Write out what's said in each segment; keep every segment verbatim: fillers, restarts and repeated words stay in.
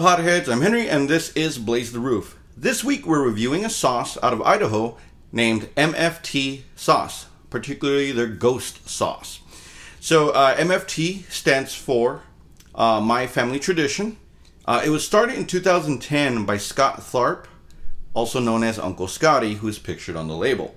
up, hotheads? I'm Henry, and this is Blaze The Roof. This week, we're reviewing a sauce out of Idaho named M F T Sauce, particularly their Ghost Sauce. So uh, M F T stands for uh, My Family Tradition. Uh, it was started in two thousand ten by Scott Tharp, also known as Uncle Scotty, who is pictured on the label.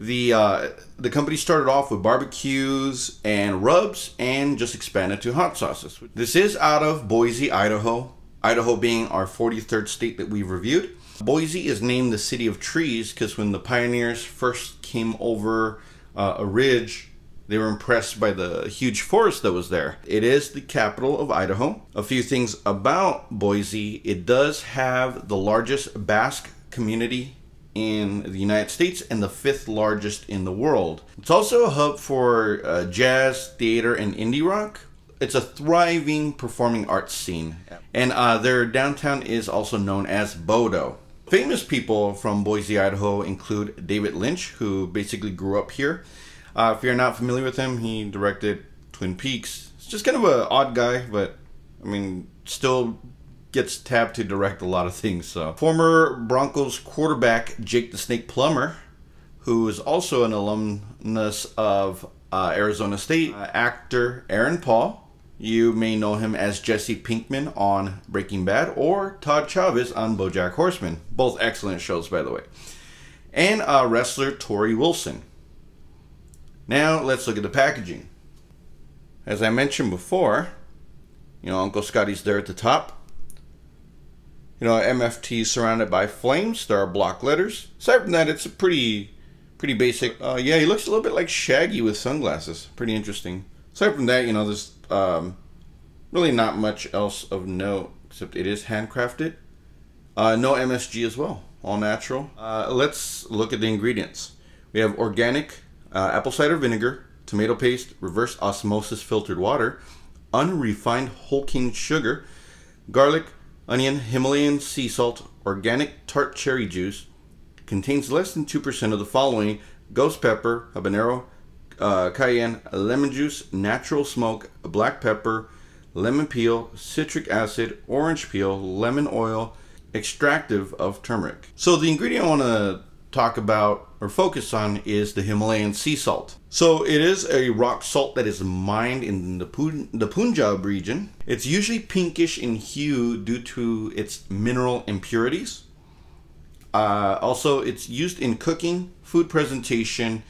The, uh, the company started off with barbecues and rubs and just expanded to hot sauces. This is out of Boise, Idaho. Idaho being our forty-third state that we've reviewed. Boise is named the City of Trees because when the pioneers first came over uh, a ridge, they were impressed by the huge forest that was there. It is the capital of Idaho. A few things about Boise. It does have the largest Basque community in the United States and the fifth largest in the world. It's also a hub for uh, jazz, theater, and indie rock. It's a thriving performing arts scene. And uh, their downtown is also known as Bodo. Famous people from Boise, Idaho include David Lynch, who basically grew up here. Uh, if you're not familiar with him, he directed Twin Peaks. It's just kind of an odd guy, but I mean, still gets tapped to direct a lot of things. So, former Broncos quarterback Jake the Snake Plummer, who is also an alumnus of uh, Arizona State, uh, actor Aaron Paul. You may know him as Jesse Pinkman on Breaking Bad or Todd Chavez on BoJack Horseman. Both excellent shows, by the way. And uh, wrestler Tori Wilson. Now let's look at the packaging. As I mentioned before, you know, Uncle Scotty's there at the top. You know, M F T is surrounded by flames. There are block letters. Aside from that, it's a pretty, pretty basic. Uh, yeah, he looks a little bit like Shaggy with sunglasses. Pretty interesting. Aside from that, you know, there's um, really not much else of note, except it is handcrafted. Uh, no M S G as well. All natural. Uh, let's look at the ingredients. We have organic uh, apple cider vinegar, tomato paste, reverse osmosis filtered water, unrefined whole cane sugar, garlic, onion, Himalayan sea salt, organic tart cherry juice, contains less than two percent of the following: ghost pepper, habanero, uh, cayenne, lemon juice, natural smoke, black pepper, lemon peel, citric acid, orange peel, lemon oil, extractive of turmeric. So the ingredient I want to talk about or focus on is the Himalayan sea salt. So it is a rock salt that is mined in the, Pun the Punjab region. It's usually pinkish in hue due to its mineral impurities. Uh, also, it's used in cooking, food presentation,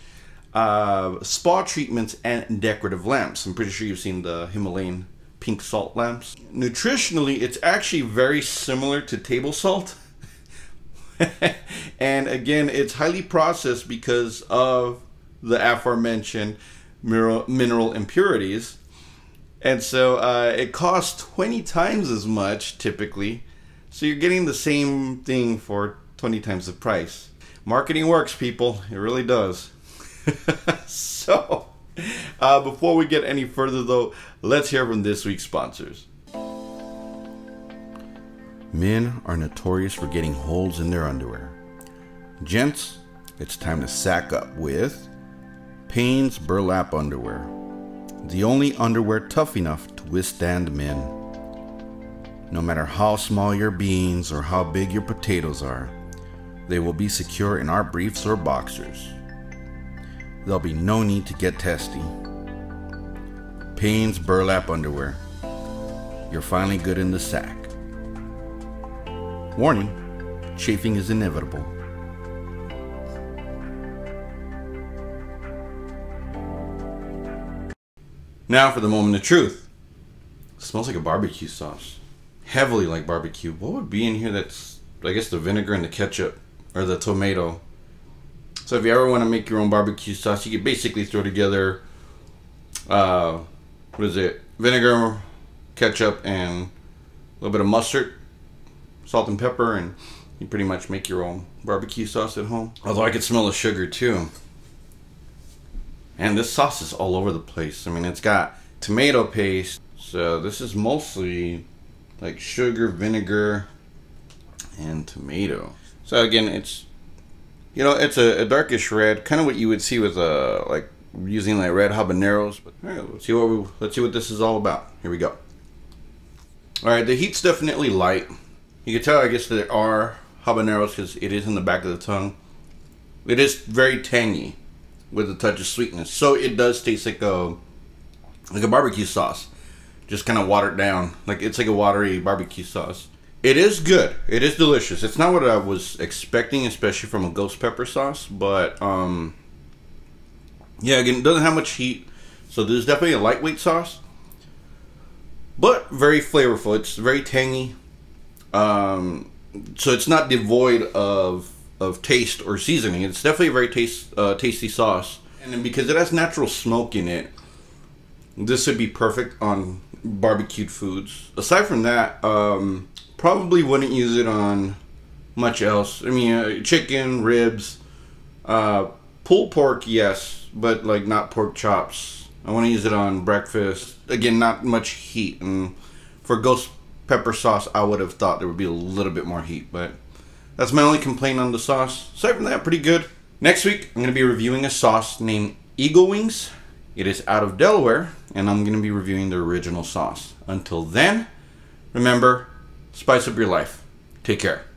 uh, spa treatments, and decorative lamps. I'm pretty sure you've seen the Himalayan pink salt lamps. Nutritionally, it's actually very similar to table salt. And again, it's highly processed because of the aforementioned mineral impurities. And so uh, it costs twenty times as much typically. So you're getting the same thing for twenty times the price. Marketing works, people. It really does. So uh, before we get any further though, let's hear from this week's sponsors. Men are notorious for getting holes in their underwear. Gents, it's time to sack up with Payne's Burlap Underwear. The only underwear tough enough to withstand men. No matter how small your beans or how big your potatoes are, they will be secure in our briefs or boxers. There'll be no need to get testy. Payne's Burlap Underwear. You're finally good in the sack. Warning, chafing is inevitable. Now for the moment of truth. It smells like a barbecue sauce. Heavily like barbecue. What would be in here that's, I guess, the vinegar and the ketchup or the tomato. So if you ever want to make your own barbecue sauce, you can basically throw together, uh, what is it? Vinegar, ketchup, and a little bit of mustard, salt and pepper, and you pretty much make your own barbecue sauce at home. Although I could smell the sugar too. And this sauce is all over the place. I mean, it's got tomato paste. So this is mostly like sugar, vinegar, and tomato. So again, it's, you know, it's a, a darkish red, kind of what you would see with a, like using like red habaneros. But all right, let's see what we, let's see what this is all about. Here we go. All right, the heat's definitely light. You can tell, I guess, there are habaneros because it is in the back of the tongue. It is very tangy with a touch of sweetness. So it does taste like a, like a barbecue sauce. Just kind of watered down. Like, it's like a watery barbecue sauce. It is good. It is delicious. It's not what I was expecting, especially from a ghost pepper sauce. But, um, yeah, again, it doesn't have much heat. So this is definitely a lightweight sauce. But very flavorful. It's very tangy. Um, so it's not devoid of of taste or seasoning. It's definitely a very taste, uh, tasty sauce. And then because it has natural smoke in it, this would be perfect on barbecued foods. Aside from that, um, probably wouldn't use it on much else. I mean, uh, chicken, ribs, uh, pulled pork, yes, but like not pork chops. I want to use it on breakfast. Again, not much heat. And for ghost pepper sauce, I would have thought there would be a little bit more heat, but that's my only complaint on the sauce. Aside from that, pretty good. Next week, I'm going to be reviewing a sauce named Eagle Wings. It is out of Delaware, and I'm going to be reviewing the original sauce. Until then, remember, spice up your life. Take care.